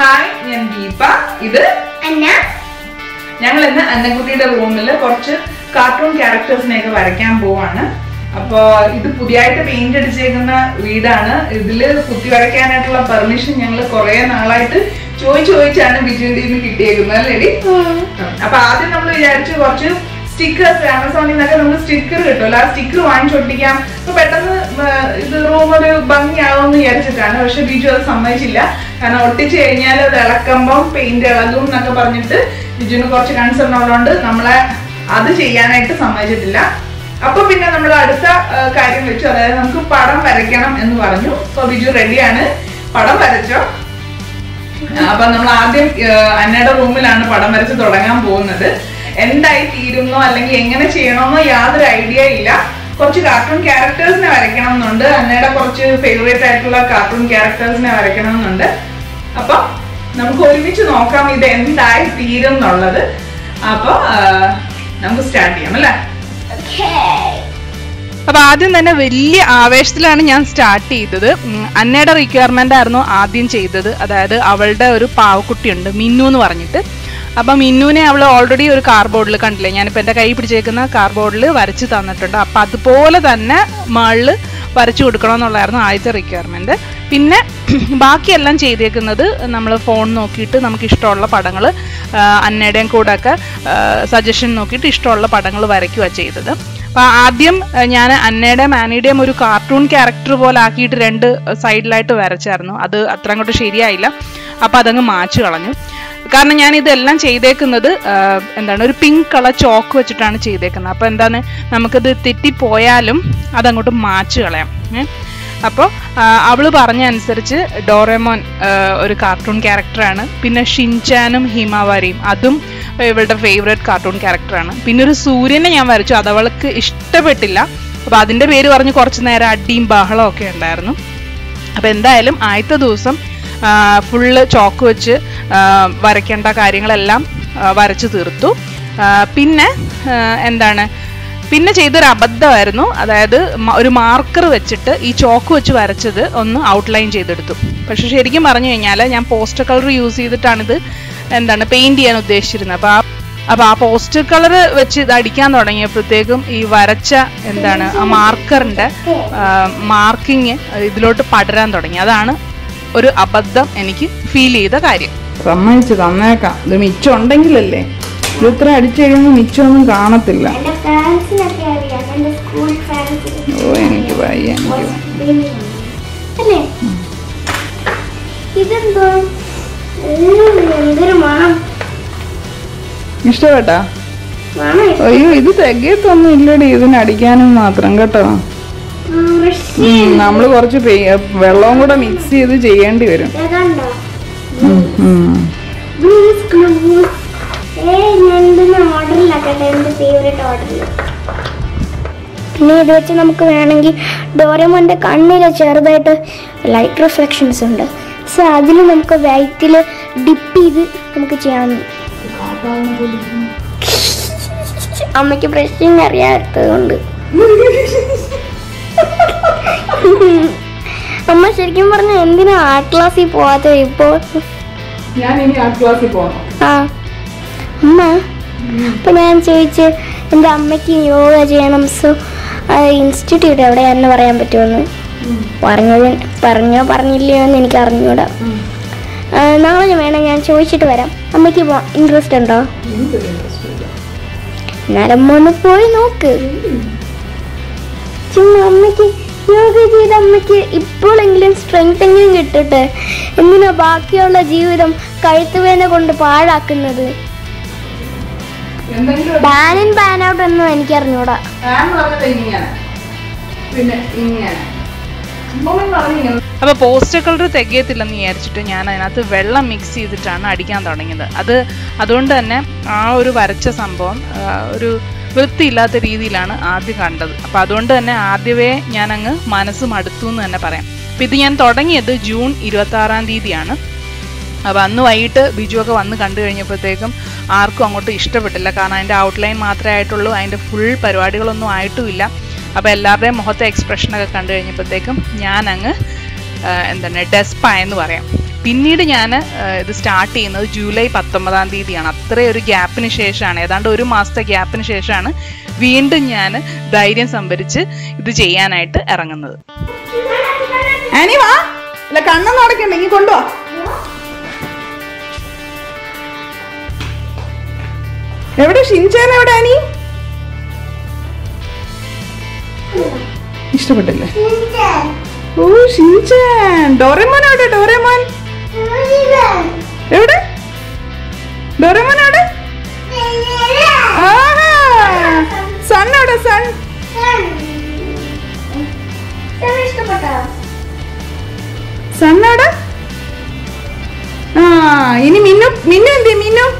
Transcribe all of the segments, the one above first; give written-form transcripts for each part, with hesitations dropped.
Hi, I am Deepa. This is Anna. We are going to room some cartoon characters. So, this is a painted read. Stickers, Amazon is sticker. Sticker wine shot. So better the room or bunny along the Yarchana, visual summer chilla, and out to change the compound paint, Naka Parnita, the Junocorch cancer no longer, Namala, other Chayana at summer chilla. Upper Pinna Namalada, Karim Richard, and Padam Paracanum and Varnu, so visual ready and Padam Paracha. Now, we will end I feed no idea. Cartoon characters and favorite cartoon characters okay. I started a requirement that अब मिन्नूने अवला already एक cardboard ले कंटले यानी पैदा कई पढ़चेकना cardboard ले वारची ताना टंडा पाद पोल तान्ना मार्ल वारची उड़करान वाला आयतर requirement है पिन्ने बाकी अल्लान चेदे करना द नमला phone नोकीट नमक इस्टॉल ला पाड़ागला अन्य डेंग कोड़ा का suggestion नोकीट इस्टॉल ला पाड़ागला वारकी वाचे इधर आद्यम याने अन्य डेम अन्य डेम एक cartoon character वाला आकीट रेंड side light वारचे आरनो अद अतरंगोटे शेरिया आयला अपादंग मार्च गलान्यो कारण यानी इधर लंच चाहिए देखना द इंदरने एक पिंक कलर चौक वचित्राने चाहिए देखना अपन इंदरने नमकदे तित्ती पोयालम आदंगोटो मार्च गलाय अपो आवलो बारण्य अनुसरिचे डोरेमोन एक कार्टून कैरेक्टर आना पिन्ना शिंचानम हिमावारी आदम इवल्टा फेवरेट कार्टून कैरेक्टर आना पिन्नेरे सूर्य ने याम वारिचो आदावलक इष्टपेटिल्ला बादिंडे बेरे बारण्य कोर्चनायरा डीम बाहलोके अंडायरनु अपन्दा ऐलम आयता दोसम full chalk വെച്ച് വരക്കേണ്ട കാര്യങ്ങളെല്ലാം വരച്ചു തീർത്തു പിന്നെ എന്താണ് പിന്നെ ചെയ്തൊരു അബദ്ധമായിരുന്നു അതായത് ഒരു മാർക്കർ വെച്ചിട്ട് ഈ chalk വെച്ച് വരച്ചത് ഒന്ന് ഔട്ട്ലൈൻ ചെയ്തെടുത്തു പക്ഷേ ശരിക്കും പറഞ്ഞു കഴിഞ്ഞാൽ ഞാൻ പോസ്റ്റർ കളർ യൂസ് ചെയ്തിട്ടാണ് ഇത് എന്താണ് പെയിന്റ് ചെയ്യാൻ ഉദ്ദേശിച്ചിരുന്നത് അപ്പോൾ ആ പോസ്റ്റർ കളർ വെച്ച് ഇത് അടിക്കാൻ തുടങ്ങിയപ്പോഴേക്കും ഈ വരച്ച എന്താണ് ആ മാർക്കറിന്റെ മാർക്കിംഗ് ഇതിലോട്ട് പടരാൻ തുടങ്ങി അതാണ് I feel the carrier. Someone is on the Mitch on Dangle. You tried to check on Mitch on Ganatilla. And the parents in the carrier and the school parents. Oh, anyway, even though you're mom. Mr. Vata? Mama, oh, you this a gift on the lady is an Adigan and Matrangata. We have to mix it with the end. This glue is a model like a favorite order. We Doraemon has light reflections. So, we have to dip it. Amma, Shirkin parna endi na art class hi poathe ippo. Yani ni art class hi poathe. Ah, amma. Panyan choiche enda amma ki yoga cheyanam so institute evade ennu parayan pattuvonu. Parnyo parnilliyo ennu enikku arnyoda. Naale njan vena njan choichittu varam. Amma ki interest undo? Interest illa. Naramma nu poi nokku. Chinna amma ki I will strengthen you. I will back you. വൃത്തിയില്ലാത്ത രീതിയിലാണ് ആദ്യം കണ്ടത്. അപ്പോൾ അതുകൊണ്ട് തന്നെ ആദ്യമേ ഞാൻ അങ്ങ് മനസ്സ് മടുത്തു എന്ന് തന്നെ പറയാം. അപ്പോൾ ഇത് ഞാൻ തുടങ്ങിയത് ജൂൺ 26-ആം തീയതിയാണ്. അപ്പോൾ അന്ന് വൈകിട്ട് ബിജുവൊക്കെ വന്ന് കണ്ടു കഴിഞ്ഞപ്പോഴേക്കും ആർക്കും അങ്ങോട്ട് ഇഷ്ടപ്പെട്ടില്ല. കാരണം അതിന്റെ ഔട്ട്ലൈൻ മാത്രമേ ആയിട്ടുള്ളൂ. അതിന്റെ ഫുൾ പരിപാടികളൊന്നും ആയിട്ടുമില്ല. അപ്പോൾ എല്ലാവരുടെയും മുഖത്തെ എക്സ്പ്രഷൻ ഒക്കെ കണ്ടു കഴിഞ്ഞപ്പോഴേക്കും ഞാൻ അങ്ങ് and then a despine warrior. Pinidana, the start in July Patamadan, the Anatre gap in Sheshana, and Uru master gap in Sheshana, Vindana, died in Sambariche, the Jayanite Arangan. Anima, the Kanda not a Kenny Kondo. Where is Shinchan? Shinchan. Oh, Shinchan. Doraemon out of Doraemon. Where? Doraemon out of? Ah, sun out of sun. Sun out of? Ah, any minnow? Minnow and the minnow?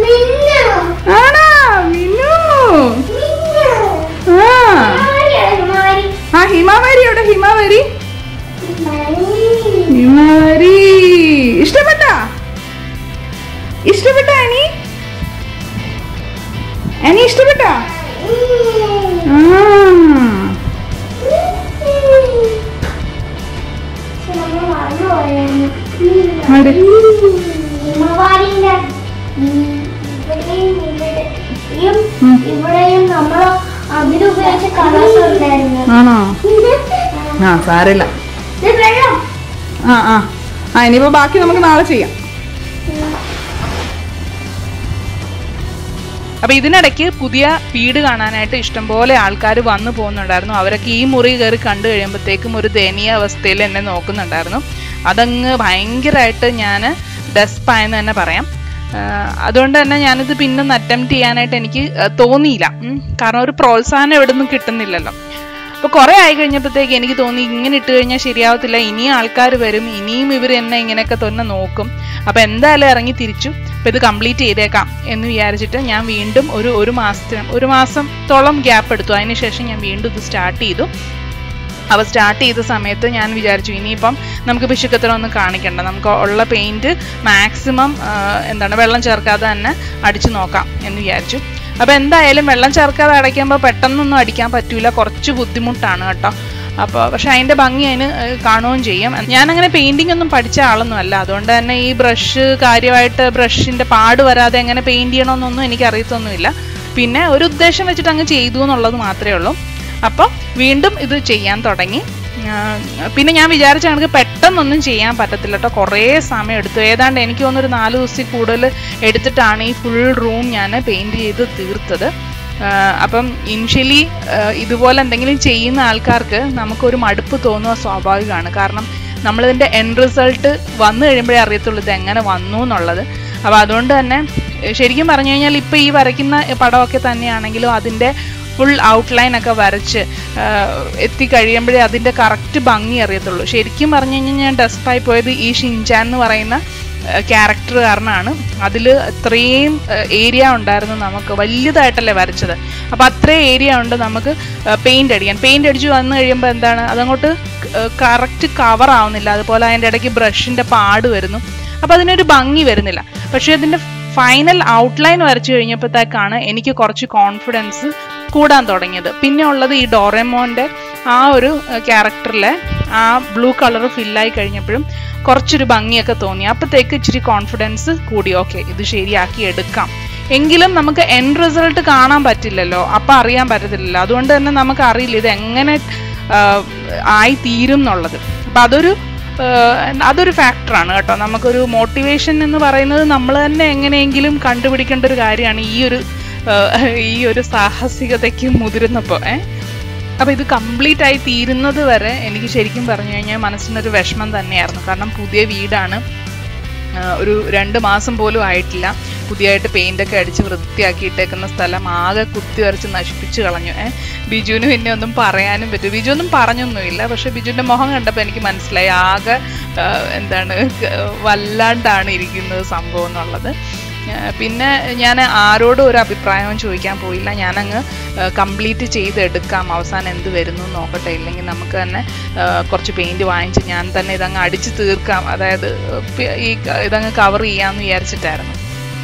Minnow. Ah, minnow. Himawari. Himawari. Istabata Annie? Annie Istabata? No, sorry. Let's go. I never back in the Malachi. Abidinaki, Pudia, Pede, and Istanbul, Alkari, one upon Nadarno, our key Muriger country, and Takumurthania was still in an Okan Nadarno, Adanga, Bangerata, Yana, Despine, and a param. Adonda and Yana the Pindan attempt Tiana Tenki, Tonila, Karno Prolsan, Evident Kittanilla. I can take any toning in Eternia Shiria, Tilaini, Alcar, Verum, Ini, Miverena, Yenakatona, Nokum, Apenda, Larangitirichu, with the complete Edeka, and we are Jitan, Yam Vindum, Urumasam, Tolum Gap, Tuani Sheshing, and Vindu the Star Tido. Our start is the Samethan and Vijarjini pump, Namkapishakata on the Karnak and Namka, all painted maximum and then a Vellancharka than Addichinoka and Vijarju. Upon the Elem Vellancharka, I came up at Tanadicam, Patula, Corchu, Budimutanata. Up shine the bungy and Karnon JM and Yananga painting on the Padichalanala, don't any brush, carrier brush in the pad, rather than a painting on any carithon villa. Pinna, Urudeshan, which tongue Chedun or Matriolo. Now, we will do this. We will do this. We will do this. We will do this. We will do this. We will do this. We will do this. We will do this. We will do initially, we will do this. We will do this. Full outline ഒക്കെ വരച്ച് എത്തിക്കഴിയുമ്പോൾ അതിന്റെ correct ഭംഗി അറിയത്തുള്ളൂ. ശരിക്കും പറഞ്ഞു കഴിഞ്ഞാൽ ഞാൻ ഡെസ്പായി പോയത് ഈ ഷിൻചാൻ എന്ന് പറയുന്ന ക്യാരക്ടർ കാരണമാണ്. അതില് അത്രയും ഏരിയ ഉണ്ടായിരുന്നു നമുക്ക് വലിയതായിട്ടല്ലേ വരച്ചത്. അപ്പോൾ അത്രേ ഏരിയ ഉണ്ട് നമുക്ക് പെയിന്റ് അടിക്കാൻ. പെയിന്റ് അടിച്ചു വന്നു കഴിയുമ്പോൾ എന്താണ് അതങ്ങോട്ട് കറക്റ്റ് കവർ ആവുന്നില്ല. അതുപോലെ അതിന്റെ ഇടയ്ക്ക് ബ്രഷിന്റെ പാട് വരുന്നു. അപ്പോൾ അതിനൊരു ഭംഗി വരുന്നില്ല. പക്ഷേ അതിന്റെ final outline വരച്ചു കഴിഞ്ഞപ്പോഴത്തേക്കാണ് എനിക്ക് കുറച്ച് കോൺഫിഡൻസ് കൂടാൻ തുടങ്ങിയത്. പിന്നെ ഉള്ളത് ഈ ഡോറേമോന്റെ ആ ഒരു ക്യാരക്ടറിലെ ആ ബ്ലൂ കളർ ഫിൽ ആയി കഴിഞ്ഞപ്പോഴും കുറച്ച് ഒരു ഭംഗിയൊക്കെ തോന്നി. അപ്പോഴേക്ക് ഇച്ചിരി കോൺഫിഡൻസ് കൂടി. ഓക്കേ ഇത് ശരിയാക്കി എടുക്കാം. എങ്കിലും നമുക്ക് എൻഡ് റിസൾട്ട് കാണാൻ പറ്റില്ലല്ലോ. അപ്പോൾ അറിയാൻ പറ്റത്തില്ല. അതുകൊണ്ട് തന്നെ നമുക്ക് അറിയില്ല ഇത് എങ്ങനെ ആയി തീരും എന്നുള്ളത്. അപ്പോൾ അതൊരു ഫാക്ടർ ആണ് കേട്ടോ. നമുക്ക് ഒരു മോട്ടിവേഷൻ എന്ന് പറയുന്നത് നമ്മൾ തന്നെ എങ്ങനെയെങ്കിലും കണ്ടുപിടിക്കേണ്ട ഒരു കാര്യമാണ്. ഈ ഒരു സാഹസികതയ്ക്ക് മുതിരുന്നപ്പോൾ അപ്പോൾ ഇത് കംപ്ലീറ്റ് ആയി തീരുന്നത് വരെ എനിക്ക് ശരിക്കും പറഞ്ഞു കഴിഞ്ഞാൽ മനസ്സിനൊരു വിഷമം തന്നെയായിരുന്നു. കാരണം പുതിയ വീടാണ്, ഒരു 2 മാസം പോലും ആയിട്ടില്ല പുതിയതായിട്ട് പെയിന്റ് ഒക്കെ അടിച്ച് വൃത്തിയാക്കിയിട്ടേക്കുന്ന സ്ഥലം ആകെ കുത്തിവരച്ച് നശിപ്പിച്ച് കളഞ്ഞു. ബിജുവിന് പിന്നെ ഒന്നും പറയാനും പറ്റും. ബിജു ഒന്നും പറഞ്ഞൊന്നുമില്ല. പക്ഷെ ബിജുവിൻ്റെ മുഖം കണ്ടപ്പോൾ എനിക്ക് മനസ്സിലായി ആകെ എന്താണ് വല്ലാണ്ടാണ് ഇരിക്കുന്നത് സംഭവം എന്നുള്ളത്. പിന്നെ ഞാൻ ആരോടും ഒരു അഭിപ്രായവും ചോദിക്കാൻ പോയില്ല. ഞാൻ അങ്ങ് കംപ്ലീറ്റ് ചെയ്തെടുക്കാം, അവസാനം എന്ത് വരുന്നു നോക്കട്ടെ, ഇല്ലെങ്കിൽ നമുക്ക് തന്നെ കുറച്ച് പെയിൻറ്റ് വാങ്ങിച്ച് ഞാൻ തന്നെ ഇതങ്ങ് അടിച്ച് തീർക്കാം, അതായത് ഈ ഇതങ്ങ് കവർ ചെയ്യാമെന്ന് വിചാരിച്ചിട്ടായിരുന്നു.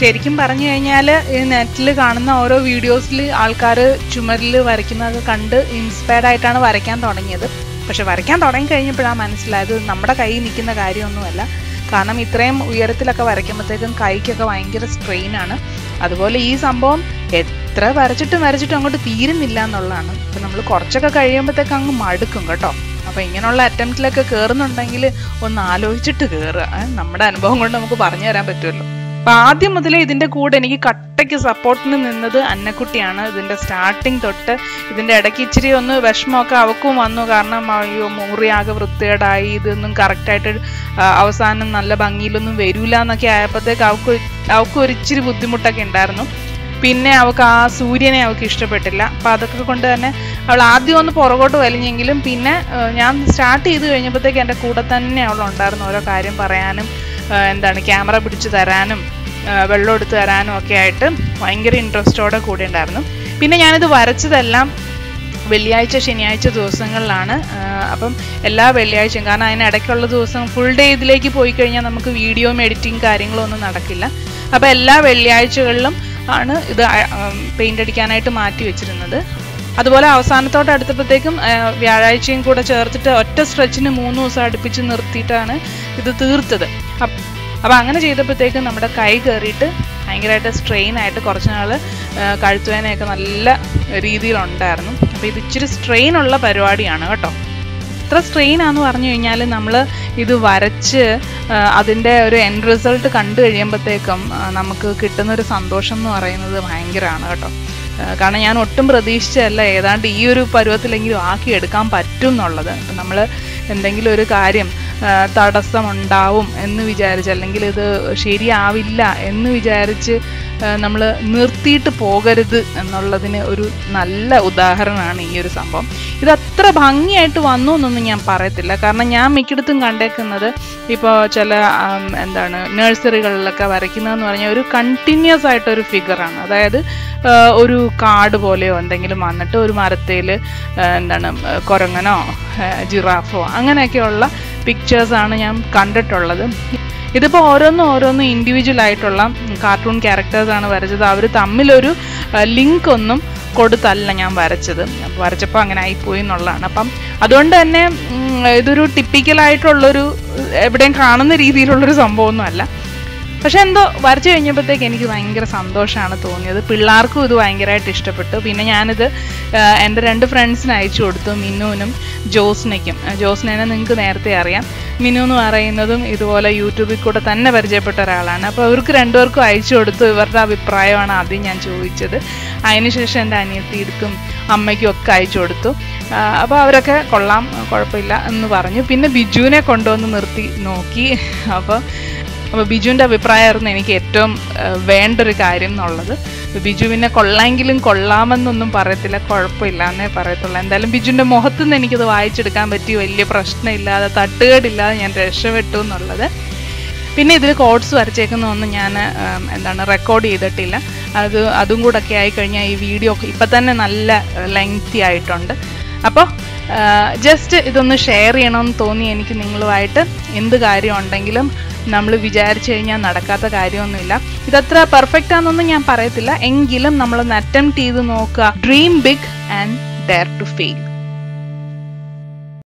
ശരിക്കും പറഞ്ഞു കഴിഞ്ഞാൽ ഈ നെറ്റിൽ കാണുന്ന ഓരോ വീഡിയോസിൽ ആൾക്കാർ ചുമരിൽ വരയ്ക്കുന്നതൊക്കെ കണ്ട് ഇൻസ്പയർഡ് ആയിട്ടാണ് വരയ്ക്കാൻ തുടങ്ങിയത്. പക്ഷെ വരയ്ക്കാൻ തുടങ്ങി കഴിഞ്ഞപ്പോഴാണ് മനസ്സിലായത് നമ്മുടെ കൈ നിൽക്കുന്ന കാര്യമൊന്നുമല്ല. കാരണം ഇത്രയും ഉയരത്തിലൊക്കെ വരയ്ക്കുമ്പോഴത്തേക്കും കൈക്കൊക്കെ ഭയങ്കര സ്ട്രെയിനാണ്. അതുപോലെ ഈ സംഭവം എത്ര വരച്ചിട്ടും അങ്ങോട്ട് തീരുന്നില്ല എന്നുള്ളതാണ്. അപ്പം നമ്മൾ കുറച്ചൊക്കെ കഴിയുമ്പോഴത്തേക്ക് അങ്ങ് മടുക്കും കേട്ടോ. അപ്പോൾ ഇങ്ങനെയുള്ള അറ്റംപ്റ്റിലൊക്കെ കയറുന്നുണ്ടെങ്കിൽ ഒന്ന് ആലോചിച്ചിട്ട് കയറുക. നമ്മുടെ അനുഭവം കൊണ്ട് നമുക്ക് പറഞ്ഞു തരാൻ പറ്റുമല്ലോ. അപ്പം ആദ്യം മുതലേ ഇതിൻ്റെ കൂടെ എനിക്ക് കട്ടയ്ക്ക് സപ്പോർട്ടിന് നിന്നത് അന്നക്കുട്ടിയാണ്. ഇതിൻ്റെ സ്റ്റാർട്ടിങ് തൊട്ട് ഇതിൻ്റെ ഇടയ്ക്ക് ഇച്ചിരി ഒന്ന് വിഷമമൊക്കെ അവക്കും വന്നു. കാരണം അയ്യോ മുറിയാകെ വൃത്തികേടായി, ഇതൊന്നും കറക്റ്റായിട്ട് അവസാനം നല്ല ഭംഗിയിലൊന്നും വരില്ല എന്നൊക്കെ ആയപ്പോഴത്തേക്ക് അവക്കൊരിച്ചിരി ബുദ്ധിമുട്ടൊക്കെ ഉണ്ടായിരുന്നു. പിന്നെ അവൾക്ക് ആ സൂര്യനെ അവൾക്ക് ഇഷ്ടപ്പെട്ടില്ല. അപ്പം അതൊക്കെ കൊണ്ട് തന്നെ അവൾ ആദ്യം ഒന്ന് പുറകോട്ട് വലിഞ്ഞെങ്കിലും പിന്നെ ഞാൻ സ്റ്റാർട്ട് ചെയ്ത് കഴിഞ്ഞപ്പോഴത്തേക്ക് എൻ്റെ കൂടെ തന്നെ അവളുണ്ടായിരുന്നു. ഓരോ കാര്യം പറയാനും എന്താണ് ക്യാമറ പിടിച്ചു തരാനും വെള്ളം എടുത്തു തരാനും ഒക്കെ ആയിട്ട് ഭയങ്കര ഇൻട്രസ്റ്റോടെ കൂടെ ഉണ്ടായിരുന്നു. പിന്നെ ഞാനിത് വരച്ചതെല്ലാം വെള്ളിയാഴ്ച ശനിയാഴ്ച ദിവസങ്ങളിലാണ്. അപ്പം എല്ലാ വെള്ളിയാഴ്ചയും, കാരണം അതിനിടയ്ക്കുള്ള ദിവസം ഫുൾ ഡേ ഇതിലേക്ക് പോയി കഴിഞ്ഞാൽ നമുക്ക് വീഡിയോ എഡിറ്റിംഗ് കാര്യങ്ങളൊന്നും നടക്കില്ല. അപ്പോൾ എല്ലാ വെള്ളിയാഴ്ചകളിലും ആണ് ഇത് പെയിൻ്റ് അടിക്കാനായിട്ട് മാറ്റി വെച്ചിരുന്നത്. അതുപോലെ അവസാനത്തോട്ട് അടുത്തപ്പോഴത്തേക്കും വ്യാഴാഴ്ചയും കൂടെ ചേർത്തിട്ട് ഒറ്റ സ്ട്രെച്ചിന് 3 ദിവസം അടുപ്പിച്ച് നിർത്തിയിട്ടാണ് ഇത് തീർത്തത്. അപ്പോൾ അങ്ങനെ ചെയ്തപ്പോഴത്തേക്കും നമ്മുടെ കൈ കയറിയിട്ട് ഭയങ്കരമായിട്ട് സ്ട്രെയിൻ ആയിട്ട് കുറച്ച് നാൾ കഴുത്തുവേനയൊക്കെ നല്ല രീതിയിലുണ്ടായിരുന്നു. അപ്പോൾ ഇത് ഇച്ചിരി സ്ട്രെയിനുള്ള പരിപാടിയാണ് കേട്ടോ. എത്ര സ്ട്രെയിനാന്ന് പറഞ്ഞു കഴിഞ്ഞാൽ നമ്മൾ ഇത് വരച്ച് അതിൻ്റെ ഒരു എൻഡ് റിസൾട്ട് കണ്ടു കഴിയുമ്പോഴത്തേക്കും നമുക്ക് കിട്ടുന്നൊരു സന്തോഷം എന്ന് പറയുന്നത് ഭയങ്കരമാണ് കേട്ടോ. കാരണം ഞാൻ ഒട്ടും പ്രതീക്ഷിച്ചല്ല ഏതാണ്ട് ഈ ഒരു പരുവത്തിലെങ്കിലും ആക്കി എടുക്കാൻ പറ്റും എന്നുള്ളത്. നമ്മൾ എന്തെങ്കിലും ഒരു കാര്യം തടസ്സമുണ്ടാവും എന്ന് വിചാരിച്ച്, അല്ലെങ്കിൽ ഇത് ശരിയാവില്ല എന്ന് വിചാരിച്ച് നമ്മൾ നിർത്തിയിട്ട് പോകരുത് എന്നുള്ളതിന് ഒരു നല്ല ഉദാഹരണമാണ് ഈ ഒരു സംഭവം. ഇത് അത്ര ഭംഗിയായിട്ട് വന്നു എന്നൊന്നും ഞാൻ പറയത്തില്ല. കാരണം ഞാൻ മിക്കടത്തും കണ്ടേക്കുന്നത് ഇപ്പോൾ ചില എന്താണ് നഴ്സറികളിലൊക്കെ വരയ്ക്കുന്നതെന്ന് പറഞ്ഞാൽ ഒരു കണ്ടിന്യൂസ് ആയിട്ടൊരു ഫിഗറാണ്. അതായത് ഒരു കാട് പോലെയോ എന്തെങ്കിലും വന്നിട്ട് ഒരു മരത്തിൽ എന്താണ് കുരങ്ങനോ ജിറാഫോ അങ്ങനെയൊക്കെയുള്ള പിക്ചേഴ്സാണ് ഞാൻ കണ്ടിട്ടുള്ളത്. ഇതിപ്പോൾ ഓരോന്നും ഇൻഡിവിജ്വൽ ആയിട്ടുള്ള കാർട്ടൂൺ ക്യാരക്ടേഴ്സാണ് വരച്ചത്. അവർ തമ്മിലൊരു ലിങ്ക് ഒന്നും കൊടുത്തല്ല ഞാൻ വരച്ചത്. വരച്ചപ്പോൾ അങ്ങനെ ആയിപ്പോയി എന്നുള്ളതാണ്. അപ്പം അതുകൊണ്ട് തന്നെ ഇതൊരു ടിപ്പിക്കലായിട്ടുള്ളൊരു എവിടെയും കാണുന്ന രീതിയിലുള്ളൊരു സംഭവമൊന്നും അല്ല. പക്ഷെ എന്തോ വരച്ചു കഴിഞ്ഞപ്പോഴത്തേക്ക് എനിക്ക് ഭയങ്കര സന്തോഷമാണ് തോന്നിയത്. പിള്ളേർക്കും ഇത് ഭയങ്കരമായിട്ട് ഇഷ്ടപ്പെട്ടു. പിന്നെ ഞാനിത് എൻ്റെ 2 ഫ്രണ്ട്സിന് അയച്ചു കൊടുത്തു, മിന്നുവിനും ജോസ്നയ്ക്കും. ജോസ്നേനെ നിങ്ങൾക്ക് നേരത്തെ അറിയാം. മിനു എന്ന് പറയുന്നതും ഇതുപോലെ യൂട്യൂബിൽ കൂടെ തന്നെ പരിചയപ്പെട്ട ഒരാളാണ്. അപ്പോൾ അവർക്ക് 2 പേർക്കും അയച്ചു കൊടുത്തു. ഇവരുടെ അഭിപ്രായമാണ് ആദ്യം ഞാൻ ചോദിച്ചത്. അതിനുശേഷം എൻ്റെ അനിയത്തിക്കും അമ്മയ്ക്കും ഒക്കെ അയച്ചു കൊടുത്തു. അപ്പോൾ അവരൊക്കെ കൊള്ളാം, കുഴപ്പമില്ല എന്ന് പറഞ്ഞു. പിന്നെ ബിജുവിനെ കൊണ്ടുവന്ന് നിർത്തി നോക്കി. അപ്പോൾ ബിജുവിൻ്റെ അഭിപ്രായമായിരുന്നു എനിക്ക് ഏറ്റവും വേണ്ടൊരു കാര്യം എന്നുള്ളത്. ബിജുവിനെ കൊള്ളാമെങ്കിലും കൊള്ളാമെന്നൊന്നും പറയത്തില്ല, കുഴപ്പമില്ല എന്നേ പറയത്തുള്ളൂ. എന്തായാലും ബിജുവിൻ്റെ മുഖത്തു നിന്ന് എനിക്കത് വായിച്ചെടുക്കാൻ പറ്റി. വലിയ പ്രശ്നമില്ലാതെ തട്ടുകേടില്ലാതെ ഞാൻ രക്ഷപ്പെട്ടു എന്നുള്ളത്. പിന്നെ ഇതിൽ കോഡ്സ് വരച്ചേക്കുന്നതൊന്നും ഞാൻ എന്താണ് റെക്കോർഡ് ചെയ്തിട്ടില്ല. അതും കൂടെ ഒക്കെ ആയിക്കഴിഞ്ഞാൽ ഈ വീഡിയോ ഇപ്പം തന്നെ നല്ല ലെങ്തി ആയിട്ടുണ്ട്. അപ്പോൾ ജസ്റ്റ് ഇതൊന്ന് ഷെയർ ചെയ്യണമെന്ന് തോന്നി എനിക്ക് നിങ്ങളുമായിട്ട്. എന്ത് കാര്യം ഉണ്ടെങ്കിലും നമ്മൾ വിചാരിച്ചു കഴിഞ്ഞാൽ നടക്കാത്ത കാര്യമൊന്നുമില്ല. ഇതത്ര പെർഫെക്റ്റ് ആണെന്നൊന്നും ഞാൻ പറയത്തില്ല, എങ്കിലും നമ്മളൊന്ന് അറ്റംപ്റ്റ് ചെയ്ത് നോക്കുക. Dream big and dare to fail.